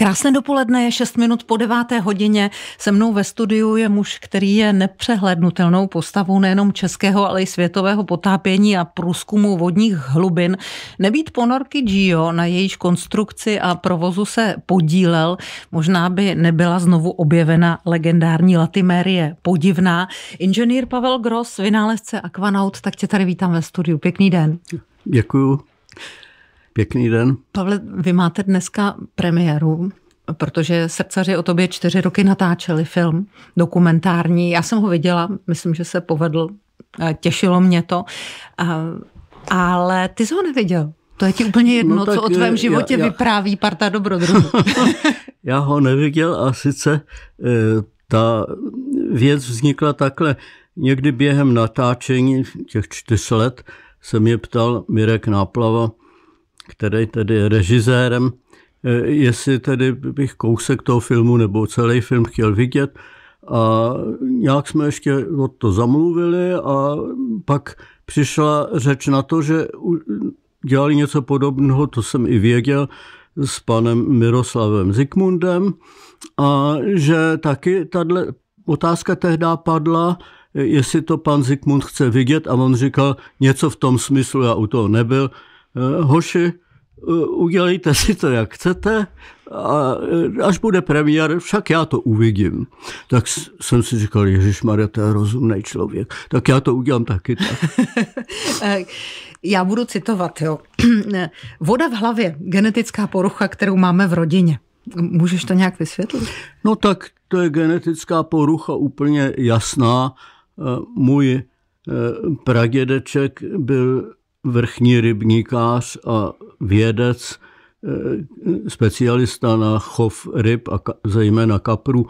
Krásné dopoledne, je 6 minut po 9. hodině. Se mnou ve studiu je muž, který je nepřehlédnutelnou postavou nejenom českého, ale i světového potápění a průzkumu vodních hlubin. Nebýt ponorky Gio, na jejíž konstrukci a provozu se podílel, možná by nebyla znovu objevena legendární Latimerie podivná. Inženýr Pavel Gross, vynálezce Aquanaut, tak tě tady vítám ve studiu. Pěkný den. Děkuju. Pěkný den. Pavle, vy máte dneska premiéru, protože Srdcaři o tobě 4 roky natáčeli film dokumentární. Já jsem ho viděla, myslím, že se povedl, těšilo mě to, ale ty jsi ho neviděl. To je ti úplně jedno, no, co o tvém životě vypráví parta dobrodruhů. Já ho neviděl a sice ta věc vznikla takhle. Někdy během natáčení těch 4 let se mě ptal Mirek Náplava, který tedy je režisérem, jestli tedy bych kousek toho filmu nebo celý film chtěl vidět. A nějak jsme ještě o to zamluvili a pak přišla řeč na to, že dělali něco podobného, to jsem i věděl, s panem Miroslavem Zikmundem a že taky tato otázka tehdy padla, jestli to pan Zikmund chce vidět a on říkal něco v tom smyslu, já u toho nebyl, hoši, udělejte si to, jak chcete a až bude premiér, však já to uvidím. Tak jsem si říkal, ježišmarja, to je rozumnej člověk, tak já to udělám taky tak. Já budu citovat, jo. Voda v hlavě, genetická porucha, kterou máme v rodině. Můžeš to nějak vysvětlit? No tak to je genetická porucha úplně jasná. Můj pradědeček byl vrchní rybníkář a vědec, specialista na chov ryb a zejména kaprů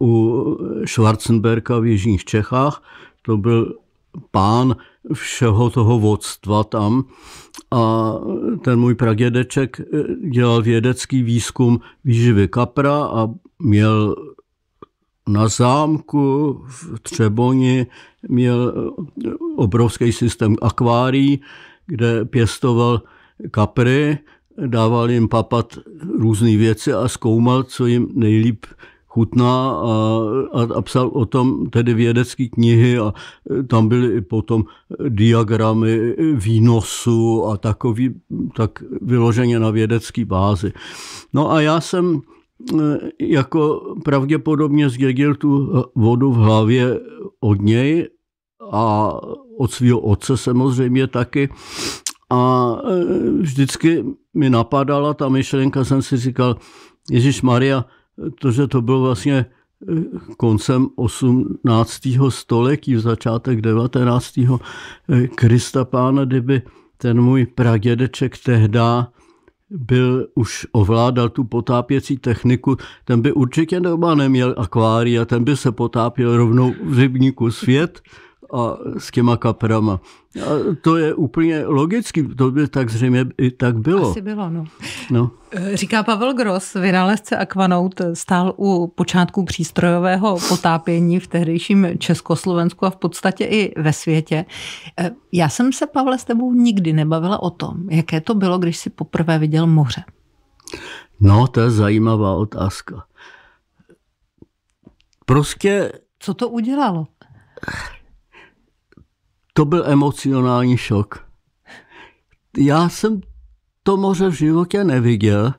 u Schwarzenberga v jižních Čechách. To byl pán všeho toho vodstva tam a ten můj pradědeček dělal vědecký výzkum výživy kapra a měl na zámku v Třeboni měl obrovský systém akvárií, kde pěstoval kapry, dával jim papat různé věci a zkoumal, co jim nejlíp chutná a psal o tom tedy vědecké knihy a tam byly i potom diagramy výnosu a takový, tak vyloženě na vědecké bázi. No a já jsem jako pravděpodobně zdědil tu vodu v hlavě od něj a od svého otce samozřejmě taky. A vždycky mi napadala ta myšlenka, jsem si říkal, ježišmarja, to, že to bylo vlastně koncem 18. století, v začátek 19. Krista pána, kdyby ten můj pradědeček tehda byl, už ovládal tu potápěcí techniku, ten by určitě doma neměl akvária, ten by se potápěl rovnou v rybníku svět a s těma kaprama. A to je úplně logický, to by tak zřejmě i tak bylo. Asi bylo, no. Říká Pavel Gross, vynálezce Aquanaut, stál u počátku přístrojového potápění v tehdejším Československu a v podstatě i ve světě. Já jsem se, Pavle, s tebou nikdy nebavila o tom, jaké to bylo, když jsi poprvé viděl moře. No, to je zajímavá otázka. Prostě... Co to udělalo? To byl emocionální šok. Já jsem to moře v životě neviděl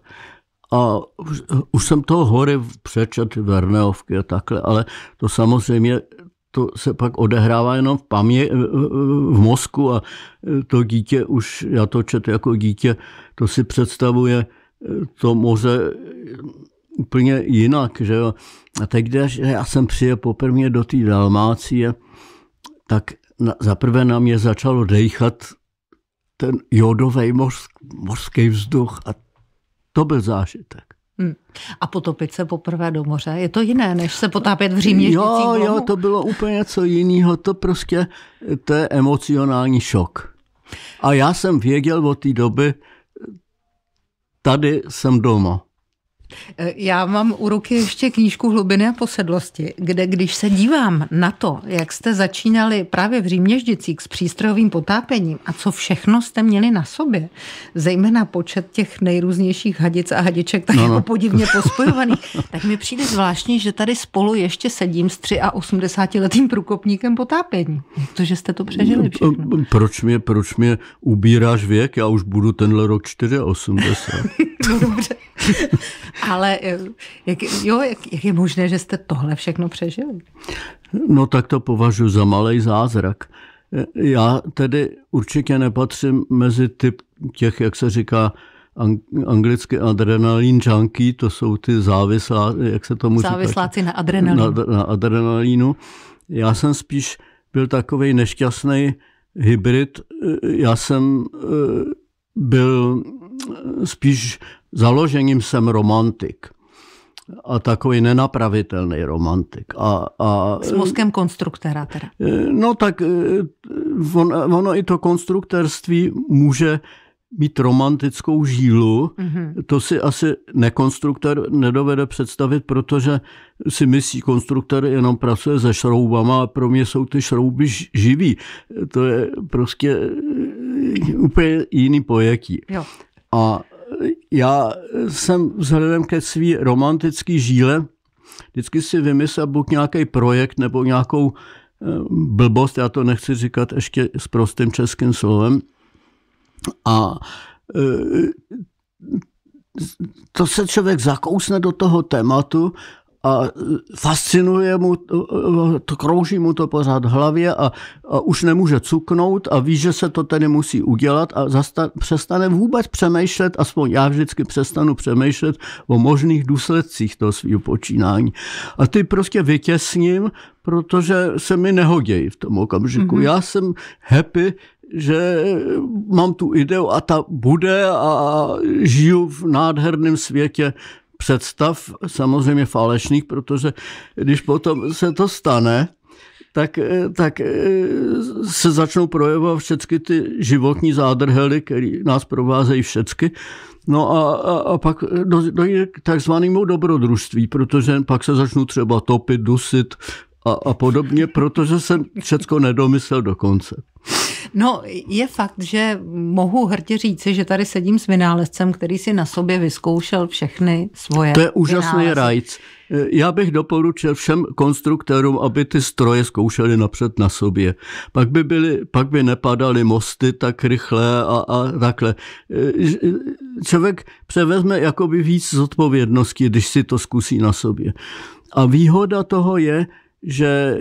a už jsem toho hory přečet Verneovky a takhle, ale to samozřejmě to se pak odehrává jenom v mozku a to dítě už, já to čet jako dítě, to si představuje to moře úplně jinak. Že jo? A teď, když já jsem přijel poprvé do té Dalmácie, tak zaprvé na mě začalo dejchat ten jodový mořský vzduch a to byl zážitek. Hmm. A potopit se poprvé do moře, je to jiné, než se potápět v Římě? Jo, to bylo úplně co jiného, to prostě, to je emocionální šok. A já jsem věděl od té doby, tady jsem doma. Já mám u ruky ještě knížku Hlubiny a posedlosti, kde když se dívám na to, jak jste začínali právě v Říměždicích s přístrojovým potápěním a co všechno jste měli na sobě, zejména počet těch nejrůznějších hadic a hadiček tak jako podivně pospojovaných, tak mi přijde zvláštní, že tady spolu ještě sedím s 83letým průkopníkem potápění. Jak to, že jste to přežili všechno? Proč mě ubíráš věk? Já už budu tenhle rok 84. No dobře. Ale jak je možné, že jste tohle všechno přežili? No tak to považuji za malej zázrak. Já tedy určitě nepatřím mezi typ těch, jak se říká anglicky adrenalin junkie, to jsou ty závisláci na adrenalinu. Na adrenalinu. Já jsem spíš byl takovej nešťastný hybrid. Já jsem byl spíš založením jsem romantik. A takový nenapravitelný romantik. S mozkem konstruktéra teda. No tak ono i to konstruktérství může mít romantickou žílu. Mm-hmm. To si asi nekonstruktor nedovede představit, protože si myslí, konstruktor jenom pracuje se šroubama a pro mě jsou ty šrouby živý. To je prostě úplně jiný pojetí. Jo. A já jsem vzhledem ke svý romantický žíle vždycky si vymyslel buď nějaký projekt nebo nějakou blbost, já to nechci říkat ještě s prostým českým slovem. A to se člověk zakousne do toho tématu a fascinuje mu, to krouží mu to pořád v hlavě a už nemůže cuknout a ví, že se to tedy musí udělat a přestane vůbec přemýšlet, aspoň já vždycky přestanu přemýšlet o možných důsledcích toho svého počínání. A ty prostě vytěsním, protože se mi nehodějí v tom okamžiku. Mm-hmm. Já jsem happy, že mám tu ideu a ta bude a žiju v nádherném světě představ, samozřejmě falešných, protože když potom se to stane, tak se začnou projevovat všechny ty životní zádrhely, které nás provázejí všechny. No a pak dojde k takzvanému dobrodružství, protože pak se začnou třeba topit, dusit a podobně, protože jsem všechno nedomyslel do konce. No, je fakt, že mohu hrdě říci, že tady sedím s vynálezcem, který si na sobě vyzkoušel všechny svoje. To je úžasný rajc. Já bych doporučil všem konstruktérům, aby ty stroje zkoušeli napřed na sobě. Pak by nepadaly mosty tak rychle a takhle. Člověk převezme jakoby víc zodpovědnosti, když si to zkusí na sobě. A výhoda toho je, že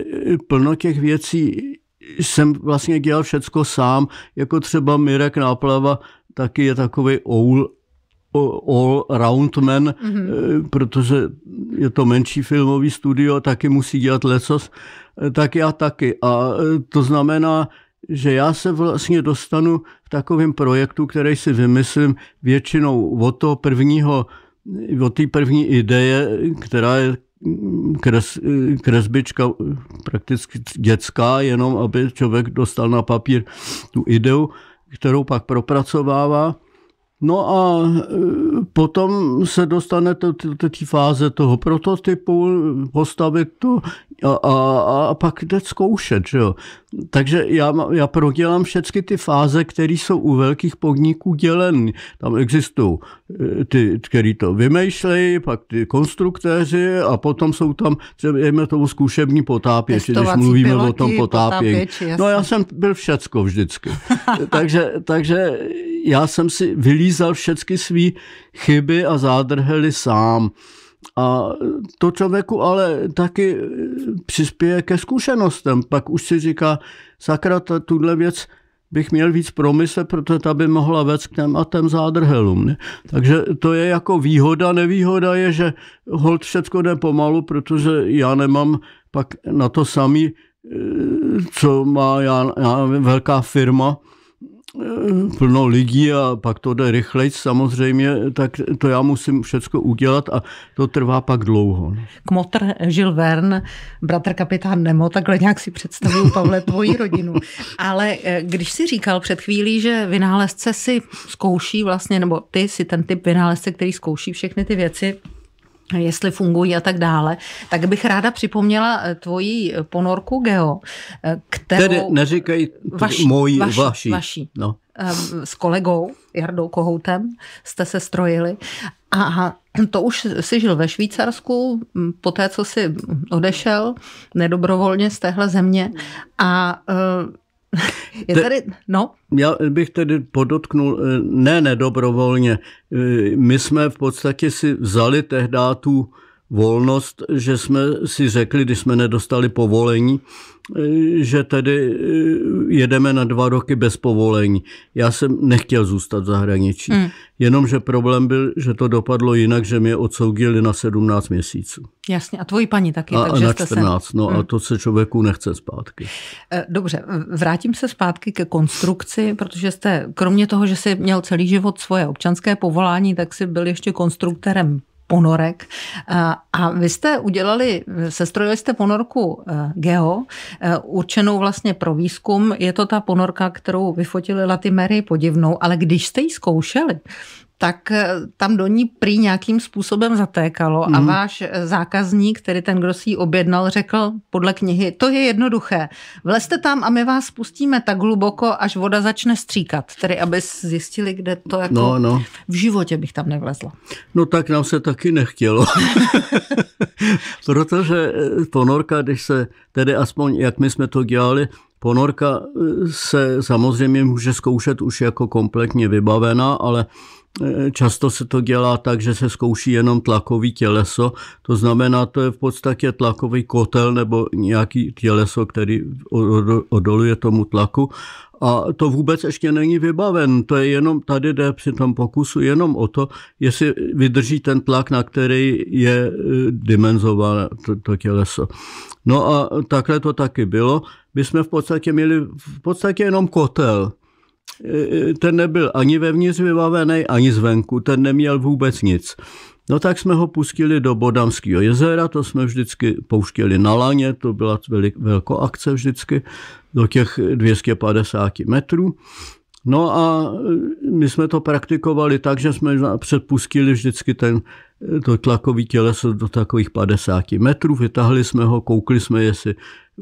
plno těch věcí jsem vlastně dělal všecko sám, jako třeba Mirek Náplava, taky je takový all-roundman, mm-hmm. protože je to menší filmový studio, taky musí dělat lecos, tak já taky. A to znamená, že já se vlastně dostanu v takovém projektu, který si vymyslím většinou od té první ideje, která je kresbička prakticky dětská, jenom aby člověk dostal na papír tu ideu, kterou pak propracovává. No a potom se dostane do té fáze toho prototypu, postavit to a pak jde zkoušet. Že jo? Takže já prodělám všechny ty fáze, které jsou u velkých podniků dělené. Tam existují ty, který to vymýšlejí, pak ty konstruktéři a potom jsou tam třeba tomu zkušební potápěči, když mluvíme piloti, o tom potápění. No já jsem byl všecko vždycky. takže já jsem si vylízal všechny svý chyby a zádrhely sám. A to člověku ale taky přispěje ke zkušenostem. Pak už si říká, sakra, tuhle věc bych měl víc promyslet, protože ta by mohla vést k těm zádrhelům. Ne? Takže to je jako výhoda. Nevýhoda je, že holt všecko jde pomalu, protože já nemám pak na to samý, co má já velká firma, plno lidí a pak to jde rychleji samozřejmě, tak to já musím všecko udělat a to trvá pak dlouho. Kmotr Jules Verne, bratr kapitán Nemo, takhle nějak si představuju, Pavle, tvoji rodinu. Ale když si říkal před chvílí, že vynálezce si zkouší vlastně, nebo ty si ten typ vynálezce, který zkouší všechny ty věci, jestli fungují a tak dále, tak bych ráda připomněla tvoji ponorku Geo, kterou... Tedy neříkej vaši. No. S kolegou Jardou Kohoutem jste se strojili. Aha, to už jsi žil ve Švýcarsku, poté, co jsi odešel nedobrovolně z téhle země. A je tady... No? Já bych tedy podotknul, ne nedobrovolně. My jsme v podstatě si vzali tehdy tu volnost, že jsme si řekli, když jsme nedostali povolení, že tedy jedeme na 2 roky bez povolení. Já jsem nechtěl zůstat v zahraničí. Jenomže problém byl, že to dopadlo jinak, že mě odsoudili na 17 měsíců. Jasně, a tvoji paní taky. A na 14, no a to se člověku nechce zpátky. Dobře, vrátím se zpátky ke konstrukci, protože jste, kromě toho, že jsi měl celý život svoje občanské povolání, tak jsi byl ještě konstruktorem ponorek. A vy jste udělali, sestrojili jste ponorku Geo, určenou vlastně pro výzkum. Je to ta ponorka, kterou vyfotili Latimerii podivnou, ale když jste ji zkoušeli, tak tam do ní prý nějakým způsobem zatékalo a váš zákazník, tedy ten, kdo si ji objednal, řekl podle knihy, to je jednoduché, vlezte tam a my vás spustíme tak hluboko, až voda začne stříkat, tedy aby zjistili, kde to jako... No. V životě bych tam nevlezla. No tak nám se taky nechtělo. Protože ponorka, když se, tedy aspoň jak my jsme to dělali, ponorka se samozřejmě může zkoušet už jako kompletně vybavená, ale často se to dělá tak, že se zkouší jenom tlakový těleso, to znamená, to je v podstatě tlakový kotel nebo nějaký těleso, který odoluje tomu tlaku a to vůbec ještě není vybaven, to je jenom, tady jde při tom pokusu jenom o to, jestli vydrží ten tlak, na který je dimenzováno to těleso. No a takhle to taky bylo, my jsme v podstatě měli jenom kotel. Ten nebyl ani vevnitř vybavený, ani zvenku, ten neměl vůbec nic. No tak jsme ho pustili do Bodamského jezera, to jsme vždycky pouštěli na laně, to byla velká akce vždycky, do těch 250 metrů. No a my jsme to praktikovali tak, že jsme předpustili vždycky to tlakové těleso do takových 50 metrů, vytahli jsme ho, koukli jsme, jestli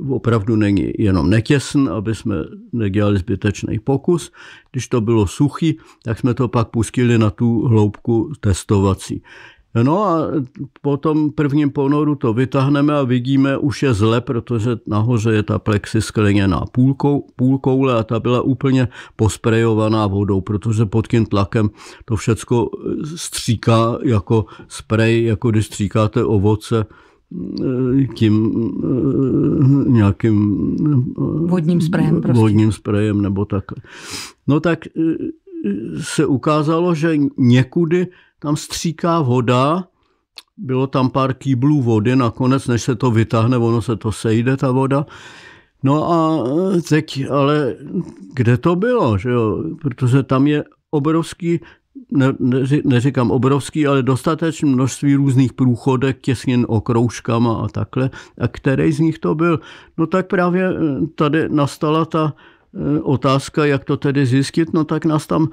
opravdu není jenom netěsný, aby jsme nedělali zbytečný pokus. Když to bylo suchý, tak jsme to pak pustili na tu hloubku testovací. No a po tom prvním ponoru to vytáhneme a vidíme, už je zle, protože nahoře je ta plexi skleněná půlkoule a ta byla úplně posprejovaná vodou, protože pod tím tlakem to všecko stříká jako sprej, jako když stříkáte ovoce tím nějakým vodním sprejem nebo takhle. No tak se ukázalo, že někudy tam stříká voda, bylo tam pár kýblů vody, nakonec, než se to vytáhne, ono se to sejde, ta voda. No a teď, ale kde to bylo, že jo? Protože tam je obrovský, neříkám obrovský, ale dostatečné množství různých průchodek, těsněn okroužkama a takhle. A který z nich to byl? No tak právě tady nastala ta otázka, jak to tedy zjistit, no tak nás tam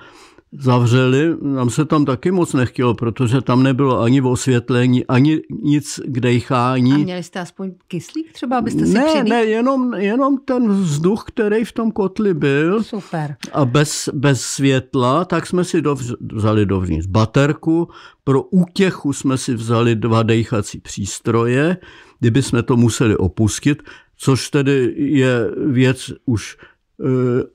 zavřeli, nám se tam taky moc nechtělo, protože tam nebylo ani osvětlení, ani nic k dejchání. A měli jste aspoň kyslík třeba, abyste si přidýchli? Ne, jenom ten vzduch, který v tom kotli byl. Super. A bez světla, tak jsme si vzali dovnitř baterku, pro útěchu jsme si vzali 2 dejchací přístroje, kdyby jsme to museli opustit, což tedy je věc už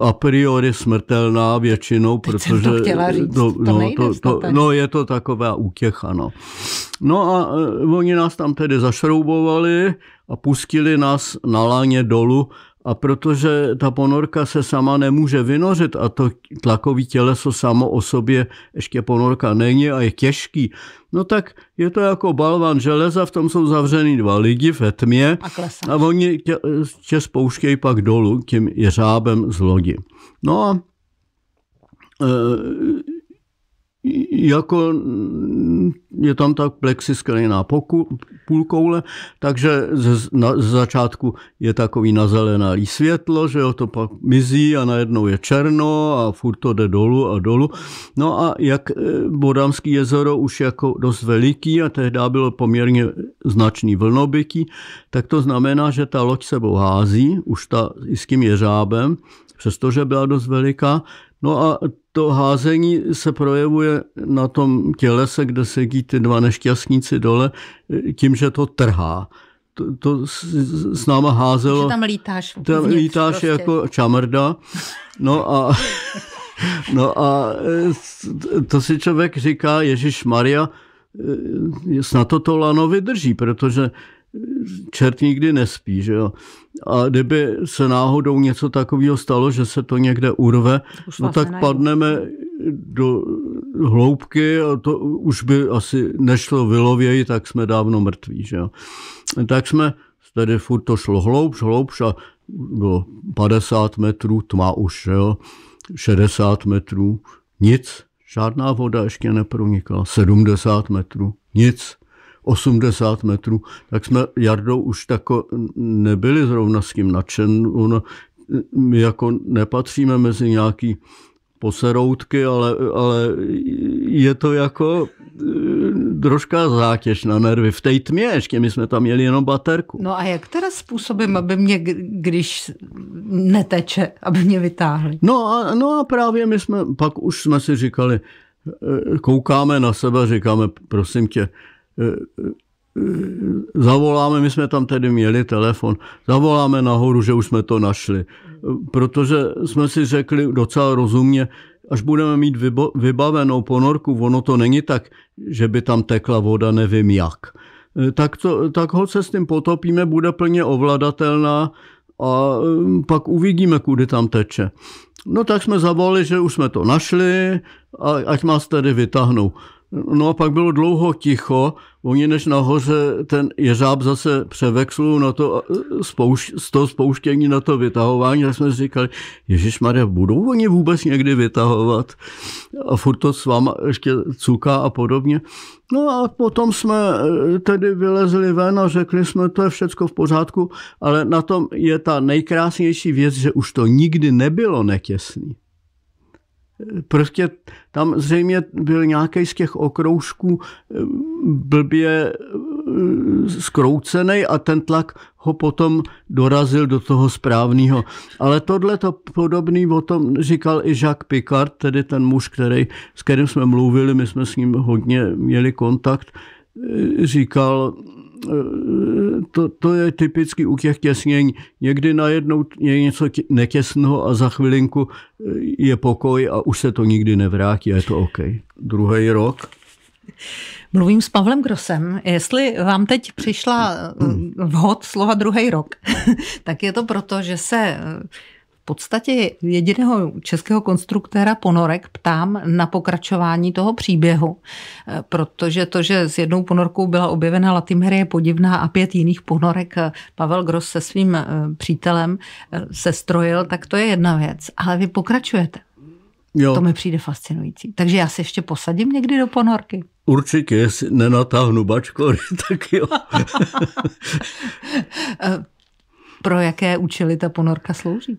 a priori smrtelná většinou, protože je to taková útěcha. No a oni nás tam tedy zašroubovali a pustili nás na láně dolů a protože ta ponorka se sama nemůže vynořit a to tlakové těleso samo o sobě ještě ponorka není a je těžký, no tak je to jako balvan železa, v tom jsou zavřený 2 lidi ve tmě a oni tě spouštějí pak dolů tím jeřábem z lodi. No a Jako je tam tak plexiskleněná půlkoule, takže z začátku je takový nazelenalý světlo, že jo, to pak mizí a najednou je černo a furt to jde dolů a dolů. No a jak Bodamské jezero už jako dost veliký a tehdy bylo poměrně značný vlnobytí, tak to znamená, že ta loď sebou hází, už ta i s tím jeřábem, přestože byla dost veliká. No a to házení se projevuje na tom tělese, kde sedí ty dva nešťastníci dole, tím, že to trhá. To s náma házelo. Že tam lítáš. Tam lítáš prostě. Jako čamrda. No a to si člověk říká, ježišmarja, snad to lano vydrží, protože čert nikdy nespí, že jo. A kdyby se náhodou něco takového stalo, že se to někde urve, no tak padneme do hloubky a to už by asi nešlo vylovějit, tak jsme dávno mrtví, že jo. Tak jsme, tedy furt to šlo hloubš a bylo 50 metrů, tma už, že jo, 60 metrů, nic, žádná voda ještě nepronikla, 70 metrů, nic. 80 metrů, tak jsme Jardou už tako nebyli zrovna s tím nadšen. My jako nepatříme mezi nějaký poseroutky, ale je to jako troška zátěž na nervy. V té tmě ještě, my jsme tam měli jenom baterku. No a jak teda způsobím, aby mě, když neteče, aby mě vytáhli? No a právě my jsme, pak už jsme si říkali, koukáme na sebe, říkáme, prosím tě, zavoláme, my jsme tam tedy měli telefon, zavoláme nahoru, že už jsme to našli. Protože jsme si řekli docela rozumně, až budeme mít vybavenou ponorku, ono to není tak, že by tam tekla voda, nevím jak. Tak ho se s tím potopíme, bude plně ovladatelná a pak uvidíme, kudy tam teče. No tak jsme zavolali, že už jsme to našli a ať nás tedy vytáhnou. No a pak bylo dlouho ticho, oni než nahoře ten jeřáb zase převexlul na to, z toho spouštění na to vytahování, tak jsme říkali, ježišmarja, budou oni vůbec někdy vytahovat? A furt to s váma ještě cuká a podobně. No a potom jsme tedy vylezli ven a řekli jsme, to je všecko v pořádku, ale na tom je ta nejkrásnější věc, že už to nikdy nebylo netěsný. Prostě tam zřejmě byl nějaký z těch okroužků blbě zkroucený a ten tlak ho potom dorazil do toho správného. Ale tohle to podobný o tom říkal i Jacques Picard, tedy ten muž, s kterým jsme mluvili, my jsme s ním hodně měli kontakt, říkal, to je typicky u těch těsnění. Někdy najednou je něco netěsného a za chvilinku je pokoj a už se to nikdy nevrátí a je to OK. Druhý rok. Mluvím s Pavlem Grossem. Jestli vám teď přišla vhod slova druhý rok, tak je to proto, že se v podstatě jediného českého konstruktéra ponorek ptám na pokračování toho příběhu, protože to, že s jednou ponorkou byla objevena Latimerie podivná a 5 jiných ponorek Pavel Gross se svým přítelem sestrojil, tak to je jedna věc. Ale vy pokračujete. Jo. To mi přijde fascinující. Takže já se ještě posadím někdy do ponorky. Určitě, jestli nenatáhnu bačkory, tak jo. Pro jaké účely ta ponorka slouží?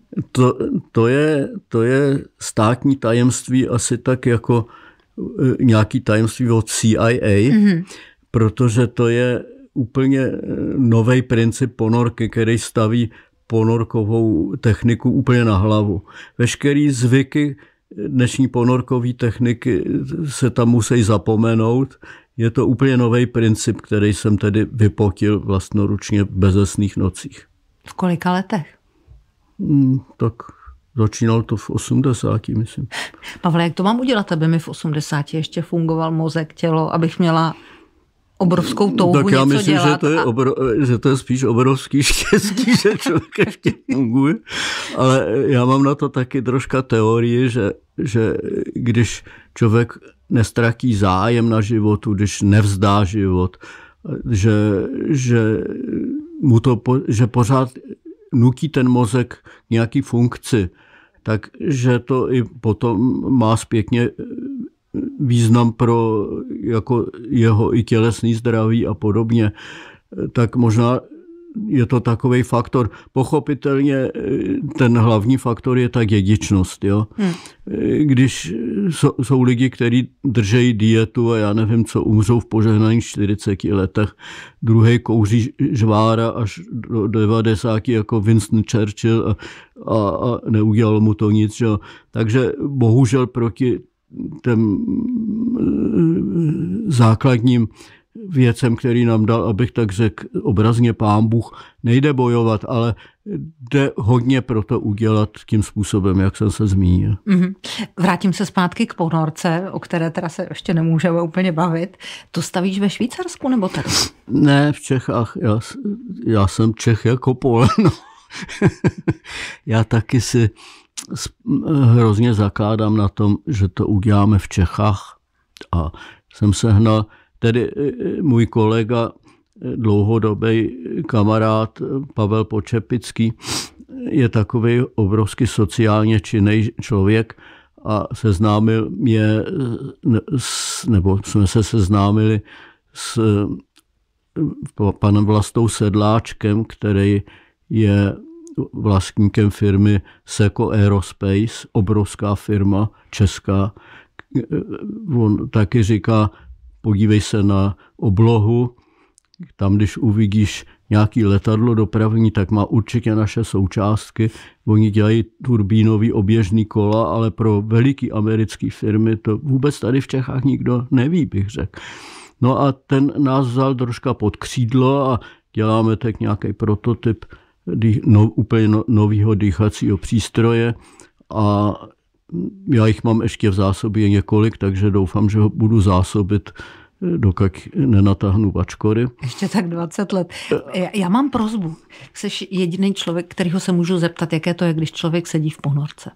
To je státní tajemství, asi tak jako nějaký tajemství od CIA, protože to je úplně nový princip ponorky, který staví ponorkovou techniku úplně na hlavu. Veškerý zvyky dnešní ponorkové techniky se tam musí zapomenout. Je to úplně nový princip, který jsem tedy vypotil vlastnoručně v bezesných nocích. V kolika letech? Tak začínal to v 80, myslím. Pavle, jak to mám udělat, aby mi v 80 ještě fungoval mozek, tělo, abych měla obrovskou touhu něco dělat? Tak já myslím, že to je spíš obrovský štěstí, že člověk ještě funguje. Ale já mám na to taky troška teorii, že když člověk nestratí zájem na životu, když nevzdá život, že pořád nutí ten mozek nějaký funkci, takže to i potom má zpětně význam pro jako jeho i tělesný zdraví a podobně, tak možná je to takový faktor. Pochopitelně ten hlavní faktor je ta dědičnost. Jo? Když jsou lidi, kteří držejí dietu a já nevím co, umřou v požehnaných 40 letech, druhý kouří žvára až do 90 jako Winston Churchill a neudělalo mu to nic. Jo? Takže bohužel proti těm základním věcem, který nám dal, abych tak řekl obrazně Pán Bůh, nejde bojovat, ale jde hodně pro to udělat tím způsobem, jak jsem se zmínil. Mm-hmm. Vrátím se zpátky k ponorce, o které teda se ještě nemůžeme úplně bavit. To stavíš ve Švýcarsku nebo tady? Ne, v Čechách. Já jsem Čech jako poleno. Já taky si hrozně zakládám na tom, že to uděláme v Čechách. A jsem sehnal tedy můj kolega, dlouhodobý kamarád Pavel Počepický, je takový obrovsky sociálně činný člověk a seznámil mě, nebo jsme se seznámili s panem Vlastou Sedláčkem, který je vlastníkem firmy Seco Aerospace, obrovská firma česká. On taky říká, podívej se na oblohu, tam když uvidíš nějaký letadlo dopravní, tak má určitě naše součástky. Oni dělají turbínový oběžný kola, ale pro veliký americké firmy to vůbec tady v Čechách nikdo neví, bych řekl. No a ten nás vzal troška pod křídlo a děláme tak nějaký prototyp úplně nového dýchacího přístroje a já jich mám ještě v zásobě několik, takže doufám, že ho budu zásobit, dokud nenatahnu bačkory. Ještě tak 20 let. Já mám prosbu. Jseš jediný člověk, kterýho se můžu zeptat, jaké to je, když člověk sedí v ponorce.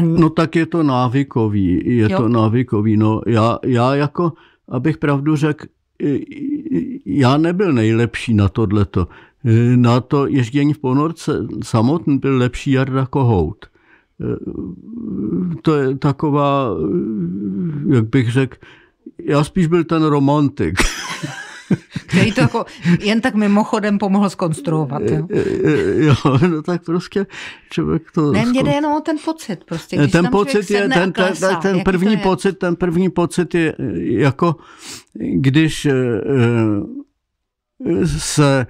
No tak je to návykový. To návykový. No, já jako, abych pravdu řekl, já nebyl nejlepší na tohleto. Na to ježdění v ponorce samotný byl lepší Jarda Kohout. To je taková, jak bych řekl, já spíš byl ten romantik. Který to jako jen tak mimochodem pomohl zkonstruovat. Jo, no tak prostě člověk to... Ne, mě jde jenom o ten pocit prostě. Když ten pocit je, ten první pocit je jako, když se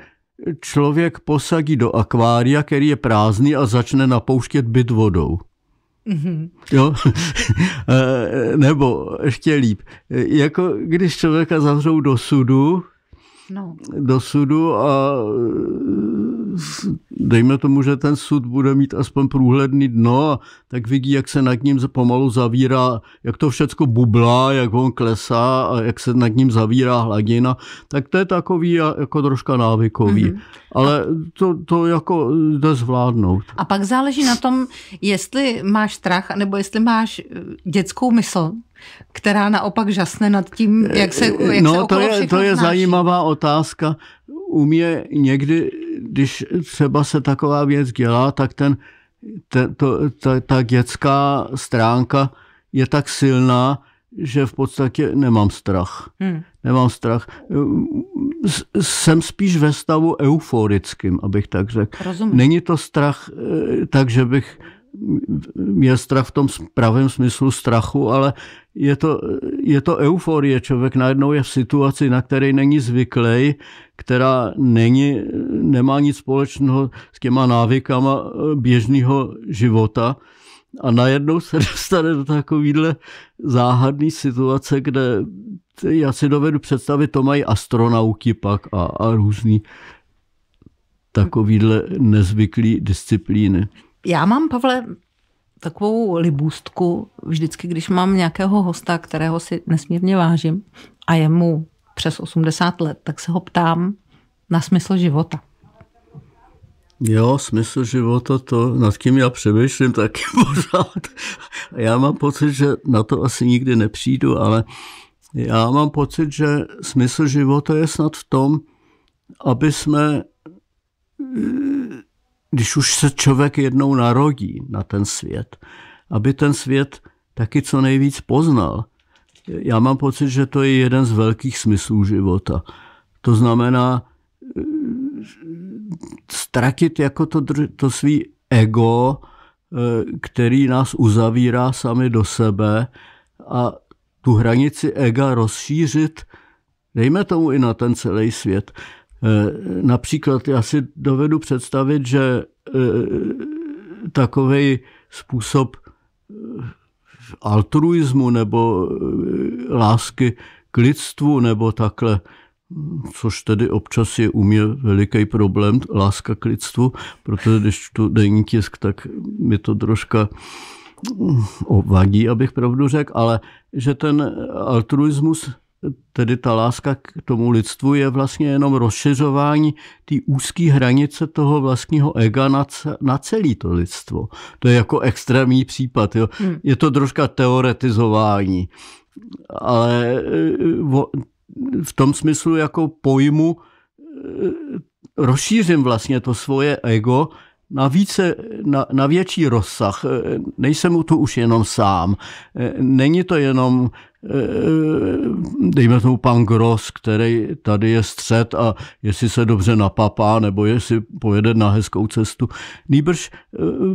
člověk posadí do akvária, který je prázdný a začne napouštět byt vodou. Mm-hmm. Jo? Nebo ještě líp. Jako když člověka zavřou do sudu, a dejme tomu, že ten sud bude mít aspoň průhledný dno, a tak vidí, jak se nad ním pomalu zavírá, jak to všecko bublá, jak on klesá a jak se nad ním zavírá hladina, tak to je takový jako troška návykový. Mm-hmm. Ale to jako jde zvládnout. A pak záleží na tom, jestli máš strach, nebo jestli máš dětskou mysl, která naopak žasne nad tím, jak se okolo všechno to je zajímavá otázka. U mě někdy, když třeba se taková věc dělá, tak ta dětská stránka je tak silná, že v podstatě nemám strach. Nemám strach. Jsem spíš ve stavu euforickým, abych tak řekl. Rozumím. Není to strach, takže bych je strach v tom pravém smyslu strachu, ale je to euforie. Člověk najednou je v situaci, na které není zvyklý, která nemá nic společného s těma návykama běžného života a najednou se dostane do takovýhle záhadné situace, kde já si dovedu představit, to mají astronauti pak a různý takovýhle nezvyklý disciplíny. Já mám, Pavle, takovou libůstku vždycky, když mám nějakého hosta, kterého si nesmírně vážím a je mu přes 80 let, tak se ho ptám na smysl života. Jo, smysl života, to nad tím já přemýšlím taky pořád. Já mám pocit, že na to asi nikdy nepřijdu, ale já mám pocit, že smysl života je snad v tom, aby jsme... Když už se člověk jednou narodí na ten svět, aby ten svět taky co nejvíc poznal. já mám pocit, že to je jeden z velkých smyslů života. To znamená ztratit jako to svý ego, který nás uzavírá sami do sebe, a tu hranici ega rozšířit, dejme tomu, i na ten celý svět. Například já si dovedu představit, že takovej způsob altruismu nebo lásky k lidstvu nebo takhle, což tedy občas je u mě veliký problém, láska k lidstvu, protože když čtu denní tisk, tak mi to troška vadí, abych pravdu řekl, ale že ten altruismus, tedy ta láska k tomu lidstvu, je vlastně jenom rozšiřování té úzké hranice toho vlastního ega na celé to lidstvo. To je jako extrémní případ. Jo. Je to troška teoretizování, ale v tom smyslu jako pojmu rozšířím vlastně to svoje ego na větší rozsah. Nejsem tu už jenom sám. Není to jenom, dejme tomu, pan Gross, který tady je střed a jestli se dobře napapá nebo jestli pojede na hezkou cestu. Nýbrž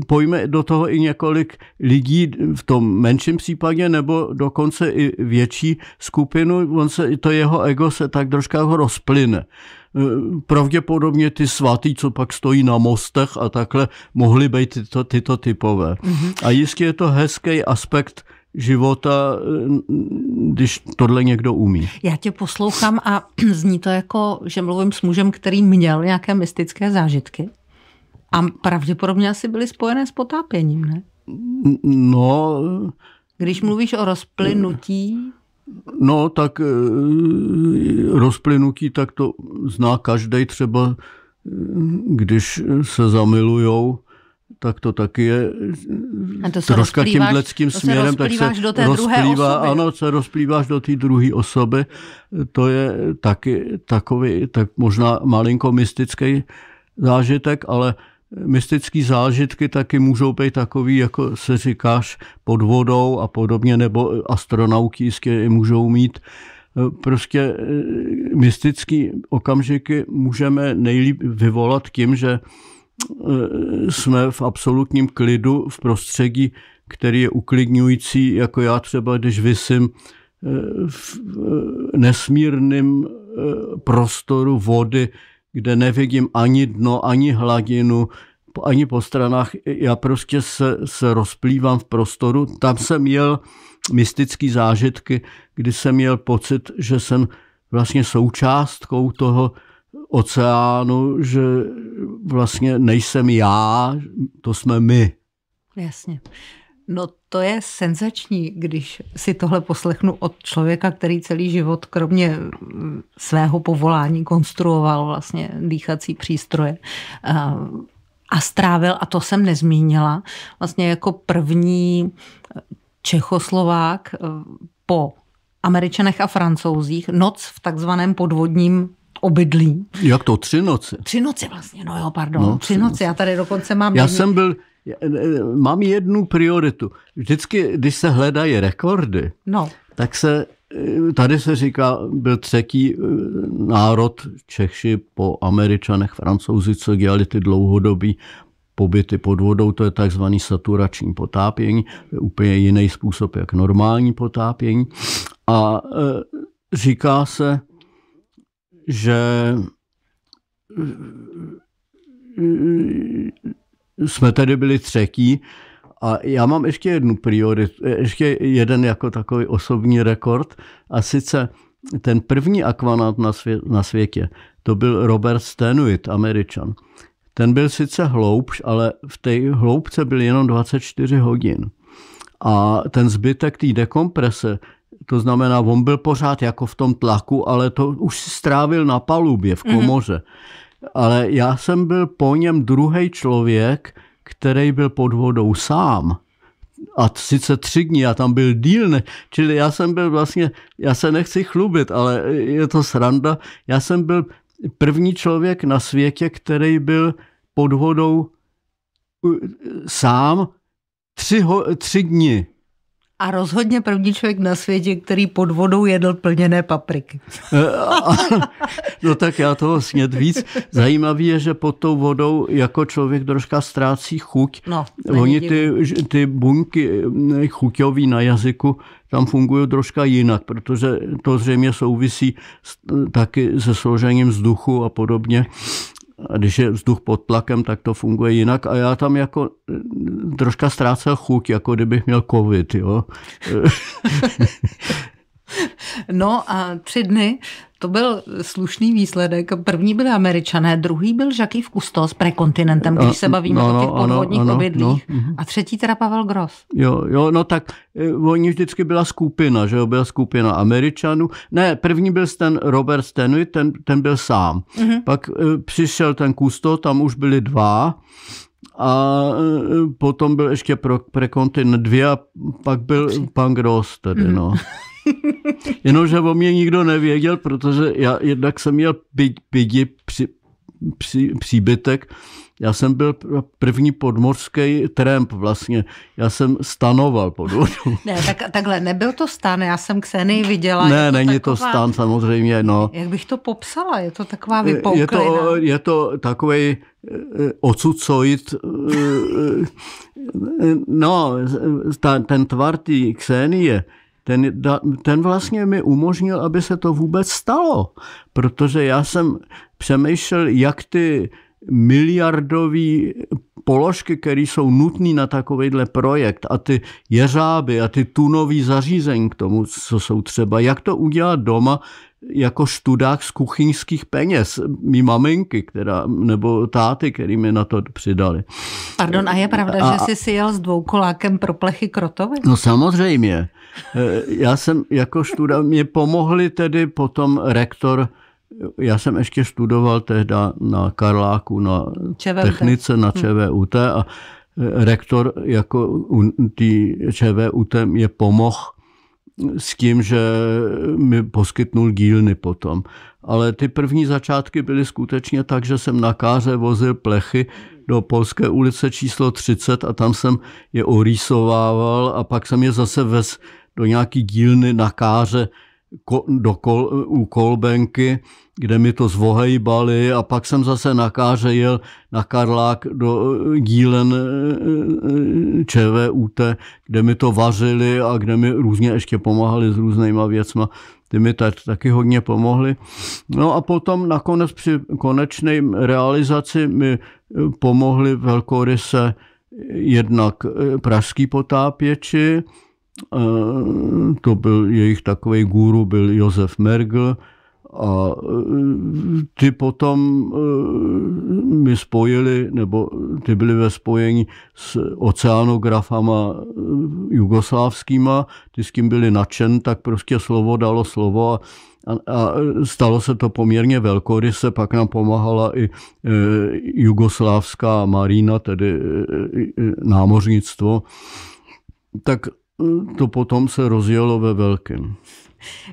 pojme do toho i několik lidí, v tom menším případě nebo dokonce i větší skupinu. To jeho ego se tak troška rozplyne. Pravděpodobně ty svatý, co pak stojí na mostech a takhle, mohly být tyto typové. A jistě je to hezký aspekt života, když tohle někdo umí. Já tě poslouchám a zní to jako, že mluvím s mužem, který měl nějaké mystické zážitky. A pravděpodobně asi byly spojené s potápěním, ne? No. Když mluvíš o rozplynutí. No, tak rozplynutí, tak to zná každej, třeba když se zamilujou, tak to taky je troška tímhletským směrem, tak se do té rozplývá, ano, se rozplýváš do té druhé osoby. To je taky takový, tak možná malinko mystický zážitek, ale mystické zážitky taky můžou být takový, jako se říkáš, pod vodou a podobně, nebo astronauti jistě můžou mít. Prostě mystické okamžiky můžeme nejlíp vyvolat tím, že jsme v absolutním klidu, v prostředí, který je uklidňující, jako já třeba, když visím v nesmírném prostoru vody, kde nevidím ani dno, ani hladinu, ani po stranách. Já prostě se rozplývám v prostoru. Tam jsem měl mystické zážitky, kdy jsem měl pocit, že jsem vlastně součástkou toho oceánu, že vlastně nejsem já, to jsme my. Jasně. No to je senzační, když si tohle poslechnu od člověka, který celý život, kromě svého povolání, konstruoval vlastně dýchací přístroje a strávil, a to jsem nezmínila, vlastně jako první Čechoslovák po Američanech a Francouzích noc v takzvaném podvodním obydlí. Jak to? 3 noci? 3 noci vlastně, no jo, pardon. No, 3 noci, já tady dokonce mám... Mám jednu prioritu. Vždycky, když se hledají rekordy, no, tak tady se říká, byl 3. národ, Češi po Američanech, Francouzi, co dělali ty dlouhodobí pobyty pod vodou, to je takzvané saturační potápění, to je úplně jiný způsob, jak normální potápění. A říká se, že jsme tady byli 3. a já mám ještě jednu prioritu, ještě jeden jako takový osobní rekord, a sice ten první akvanaut na světě, to byl Robert Stenuit, Američan. Ten byl sice hloubš, ale v té hloubce byl jenom 24 hodin. A ten zbytek té dekomprese, to znamená, on byl pořád jako v tom tlaku, ale to už strávil na palubě v komoře. Ale já jsem byl po něm druhý člověk, který byl pod vodou sám. A sice 3 dny, já tam byl díl, čili já jsem byl vlastně, já se nechci chlubit, ale je to sranda, já jsem byl první člověk na světě, který byl pod vodou sám 3 dny. A rozhodně první člověk na světě, který pod vodou jedl plněné papriky. No tak já toho sněd víc. Zajímavý je, že pod tou vodou jako člověk troška ztrácí chuť. No, oni ty buňky chuťový na jazyku tam fungují troška jinak, protože to zřejmě souvisí taky se složením vzduchu a podobně. A když je vzduch pod tlakem, tak to funguje jinak. A já tam jako troška ztrácel chuť, jako kdybych měl covid, jo. No a 3 dny, to byl slušný výsledek. První byli Američané, druhý byl Jacques Cousteau s prekontinentem, když se bavíme o těch podvodních obydlích. A třetí teda Pavel Gross. Jo, no tak oni vždycky byla skupina, že jo, byla skupina Američanů. Ne, první byl ten Robert Stenuit, ten byl sám. Pak přišel ten Cousteau, tam už byli 2. A potom byl ještě prekontinent 2 a pak byl pan Gross tedy, no. Jenomže o mě nikdo nevěděl, protože já jednak jsem měl příbytek. Já jsem byl první podmořský tramp vlastně. Já jsem stanoval pod vodou. Ne, takhle nebyl to stan, já jsem Ksenii viděla. Ne, není to stan samozřejmě, no. Jak bych to popsala? Je to taková vypouklina. Je to takový ocucoid. No, ten tvar té Ksenie, ten vlastně mi umožnil, aby se to vůbec stalo, protože já jsem přemýšlel, jak ty miliardové položky, které jsou nutné na takovýhle projekt, a ty jeřáby a ty tunové zařízení k tomu, co jsou třeba, jak to udělat doma jako študák z kuchyňských peněz mý maminky, nebo táty, který mi na to přidali. Pardon, a je pravda, že jsi si jel s dvoukolákem pro plechy krotovy? No samozřejmě. Já jsem jako študák, mě pomohli tedy potom rektor. Já jsem ještě studoval tehda na Karláku, na technice, na ČVUT, a rektor jako tý ČVUT je pomohl s tím, že mi poskytnul dílny potom. Ale ty první začátky byly skutečně tak, že jsem na káře vozil plechy do Polské ulice číslo 30 a tam jsem je orýsovával a pak jsem je zase vez do nějaký dílny na káře u Kolbenky, kde mi to zvohejbali, a pak jsem zase na káře jel na Karlák do dílen ČVUT, kde mi to vařili a kde mi různě ještě pomáhali s různýma věcma. Ty mi taky hodně pomohli. No a potom nakonec při konečné realizaci mi pomohli velkoryse jednak pražský potápěči. To byl jejich takový guru, byl Josef Mergl, a ty potom mi spojili, nebo ty byli ve spojení s oceanografama jugoslávskýma, ty s kým byli nadšen, tak prostě slovo dalo slovo a stalo se to poměrně velkoryse. Pak nám pomáhala i jugoslávská marína, tedy námořnictvo. Tak to potom se rozjelo ve velkém.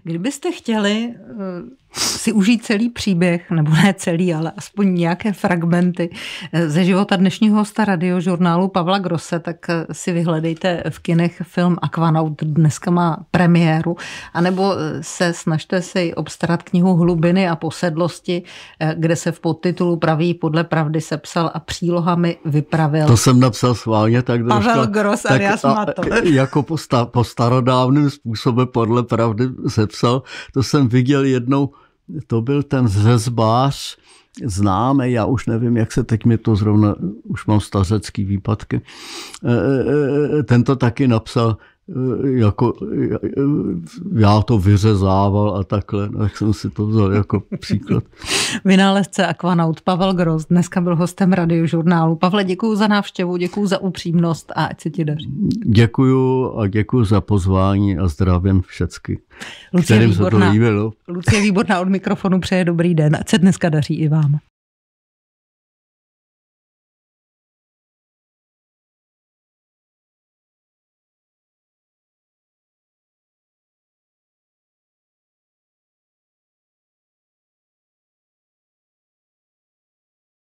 Kdybyste chtěli si užít celý příběh, nebo ne celý, ale aspoň nějaké fragmenty ze života dnešního hosta Radiožurnálu Pavla Grosse, tak si vyhledejte v kinech film Aquanaut, dneska má premiéru, anebo se snažte si obstarat knihu Hlubiny a posedlosti, kde se v podtitulu Pravý podle pravdy sepsal a přílohami vypravil. To jsem napsal schválně, tak Pavel Gross, tak, jako po starodávným způsobem podle pravdy sepsal. To jsem viděl jednou, to byl ten řezbář známý, já už nevím, jak se teď mi to zrovna, už mám stařecký výpadky. Ten to taky napsal, jako já to vyřezával a takhle, tak jsem si to vzal jako příklad. Vynálezce Aquanaut Pavel Gross dneska byl hostem Radiožurnálu. Pavle, děkuju za návštěvu, děkuju za upřímnost a ať se ti daří. Děkuju a děkuju za pozvání a zdravím všecky, kterým se to líbilo. Lucie Výborná od mikrofonu přeje dobrý den, ať se dneska daří i vám.